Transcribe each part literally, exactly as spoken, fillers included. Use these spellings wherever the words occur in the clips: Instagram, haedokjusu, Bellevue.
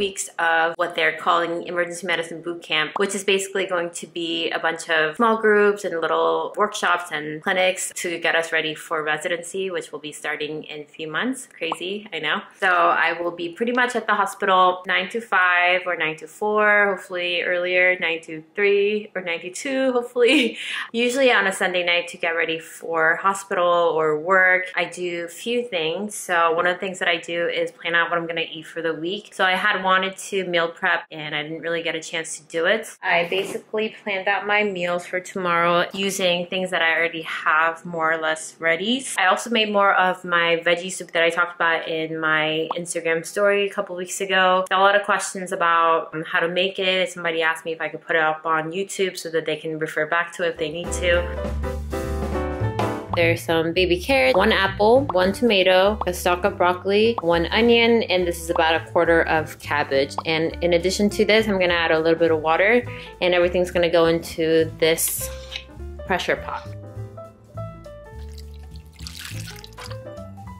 weeks of what they're calling emergency medicine boot camp, which is basically going to be a bunch of small groups and little workshops and clinics to get us ready for residency, which will be starting in a few months. Crazy, I know. So I will be pretty much at the hospital nine to five or nine to four, hopefully earlier, nine to three or nine to two, hopefully. Usually on a Sunday night to get ready for hospital or work. I do a few things. So one of the things that I do is plan out what I'm gonna eat for the week. So I had wanted to meal prep and I didn't really get a chance to do it. I basically planned out my meals for tomorrow using things that I already have more or less ready. I also made more of my veggie soup that I talked about in my Instagram story a couple weeks ago. Got a lot of questions about um, how to make it. Somebody asked me if I could put it up on YouTube so that they can refer back to it if they need to. There's some baby carrots, one apple, one tomato, a stalk of broccoli, one onion, and this is about a quarter of cabbage. And in addition to this, I'm gonna add a little bit of water and everything's gonna go into this pressure pot.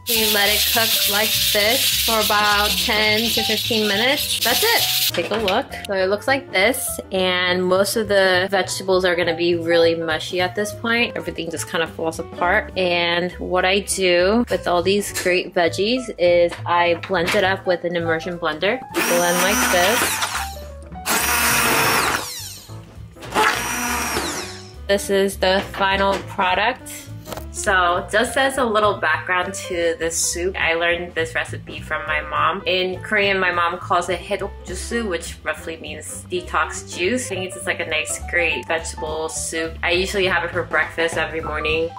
We let it cook like this for about ten to fifteen minutes. That's it. Take a look. So it looks like this, and most of the vegetables are gonna be really mushy at this point. Everything just kind of falls apart. And what I do with all these great veggies is I blend it up with an immersion blender. Blend like this. This is the final product. So just as a little background to this soup, I learned this recipe from my mom. In Korean, my mom calls it haedokjusu, which roughly means detox juice. I think it's just like a nice, great vegetable soup. I usually have it for breakfast every morning.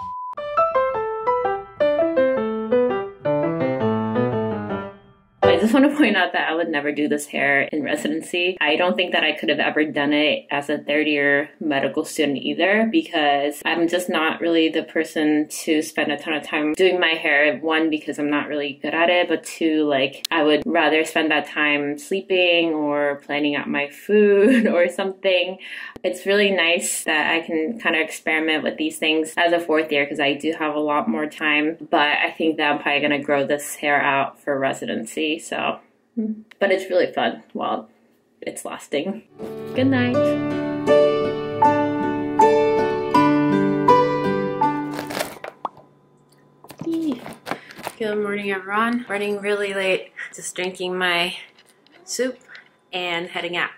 I just want to point out that I would never do this hair in residency. I don't think that I could have ever done it as a third-year medical student either, because I'm just not really the person to spend a ton of time doing my hair. One, because I'm not really good at it, but two, like, I would rather spend that time sleeping or planning out my food or something. It's really nice that I can kind of experiment with these things as a fourth year because I do have a lot more time, but I think that I'm probably going to grow this hair out for residency. So, but it's really fun while it's lasting. Good night. Good morning, everyone. Running really late, just drinking my soup and heading out.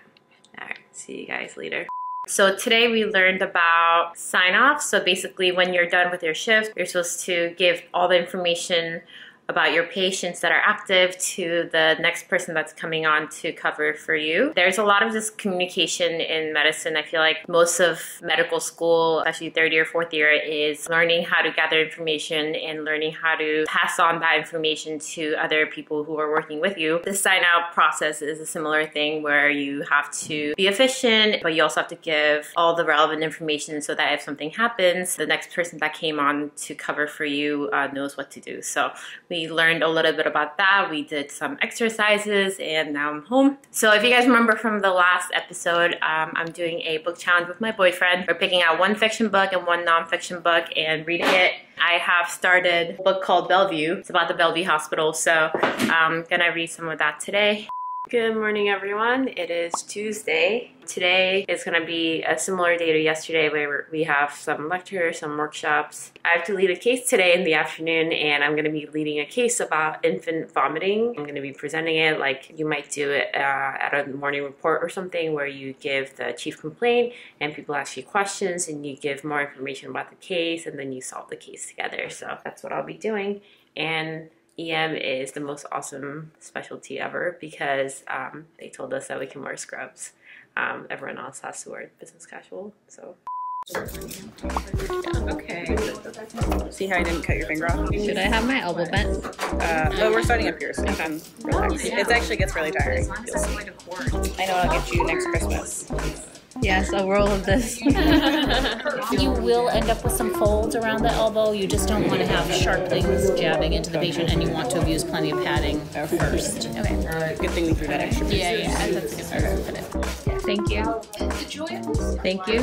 All right, see you guys later. So today we learned about sign-off. So basically when you're done with your shift, you're supposed to give all the information about your patients that are active to the next person that's coming on to cover for you. There's a lot of this communication in medicine. I feel like most of medical school, especially third year, fourth year, is learning how to gather information and learning how to pass on that information to other people who are working with you. The sign-out process is a similar thing where you have to be efficient, but you also have to give all the relevant information so that if something happens, the next person that came on to cover for you uh, knows what to do. So we We learned a little bit about that. We did some exercises and now I'm home. So if you guys remember from the last episode, um, I'm doing a book challenge with my boyfriend. We're picking out one fiction book and one nonfiction book and reading it. I have started a book called Bellevue. It's about the Bellevue hospital. So I'm gonna read some of that today. Good morning, everyone. It is Tuesday. Today is going to be a similar day to yesterday where we have some lectures, some workshops. I have to lead a case today in the afternoon, and I'm going to be leading a case about infant vomiting. I'm going to be presenting it like you might do it uh, at a morning report or something where you give the chief complaint and people ask you questions and you give more information about the case and then you solve the case together. So that's what I'll be doing. And E M is the most awesome specialty ever because um, they told us that we can wear scrubs. Um, everyone else has to wear business casual, so. Okay. See how I didn't cut your finger off? Should I have my elbow bent? Uh, well, we're starting up here, so you can relax. It actually gets really tiring. You'll see. I know I'll get you next Christmas. Yes, a roll of this. You will end up with some folds around the elbow. You just don't want to have sharp things jabbing into the patient, and you want to have used plenty of padding first. Okay. Good thing we threw that extra piece. Yeah, yeah, that's a good start. Thank you. Thank you.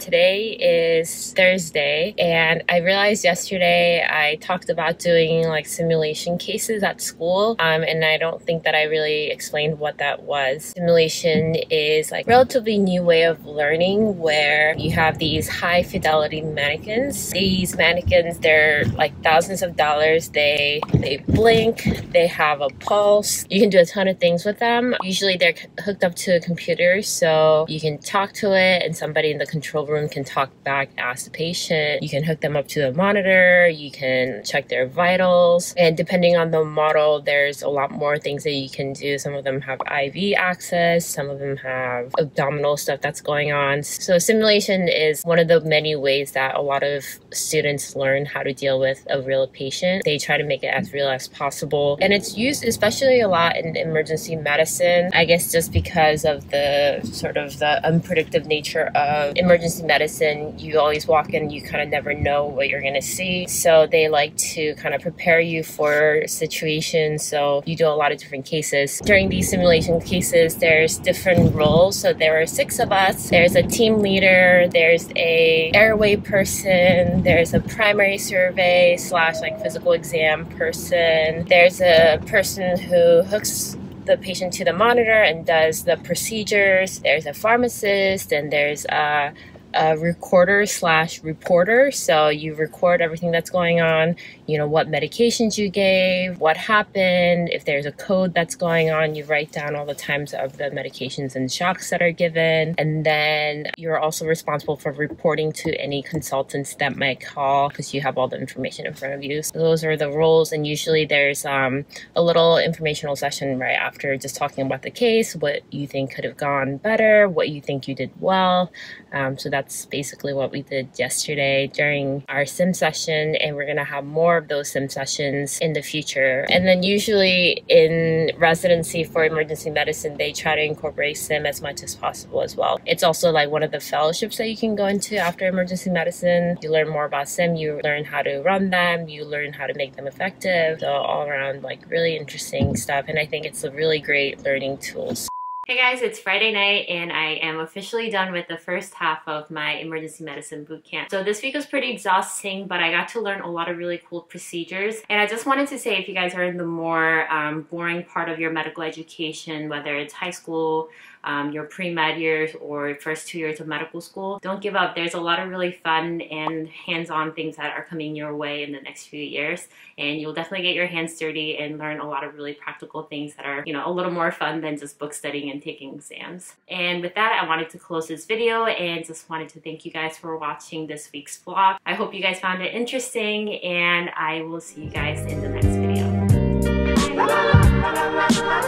Today is Thursday, and I realized yesterday I talked about doing like simulation cases at school, um, and I don't think that I really explained what that was. Simulation is like a relatively new way of learning where you have these high fidelity mannequins. These mannequins, they're like thousands of dollars. They, they blink, they have a pulse. You can do a ton of things with them. Usually they're hooked up to a computer, so you can talk to it and somebody in the control room room can talk back, ask the patient. You can hook them up to a monitor, you can check their vitals, and depending on the model, there's a lot more things that you can do. Some of them have I V access, some of them have abdominal stuff that's going on. So simulation is one of the many ways that a lot of students learn how to deal with a real patient. They try to make it as real as possible, and it's used especially a lot in emergency medicine, I guess just because of the sort of the unpredictable nature of emergency medicine. You always walk in, you kind of never know what you're going to see. So they like to kind of prepare you for situations. So you do a lot of different cases. During these simulation cases, there's different roles. So there are six of us. There's a team leader, there's a airway person, there's a primary survey slash like physical exam person. There's a person who hooks the patient to the monitor and does the procedures. There's a pharmacist, and there's a a recorder slash reporter. So you record everything that's going on, you know, what medications you gave, what happened. If there's a code that's going on, you write down all the times of the medications and shocks that are given. And then you're also responsible for reporting to any consultants that might call because you have all the information in front of you. So those are the roles. And usually there's um, a little informational session right after, just talking about the case, what you think could have gone better, what you think you did well. Um, so that's That's basically what we did yesterday during our sim session, and we're going to have more of those sim sessions in the future. And then usually in residency for emergency medicine, they try to incorporate sim as much as possible as well. It's also like one of the fellowships that you can go into after emergency medicine. You learn more about sim, you learn how to run them, you learn how to make them effective. So all around like really interesting stuff, and I think it's a really great learning tool. Hey guys, it's Friday night, and I am officially done with the first half of my emergency medicine boot camp. So this week was pretty exhausting, but I got to learn a lot of really cool procedures. And I just wanted to say, if you guys are in the more um, boring part of your medical education, whether it's high school, um, your pre-med years, or first two years of medical school, don't give up. There's a lot of really fun and hands-on things that are coming your way in the next few years, and you'll definitely get your hands dirty and learn a lot of really practical things that are, you know, a little more fun than just book studying and taking exams. And with that, I wanted to close this video and just wanted to thank you guys for watching this week's vlog. I hope you guys found it interesting, and I will see you guys in the next video. Bye.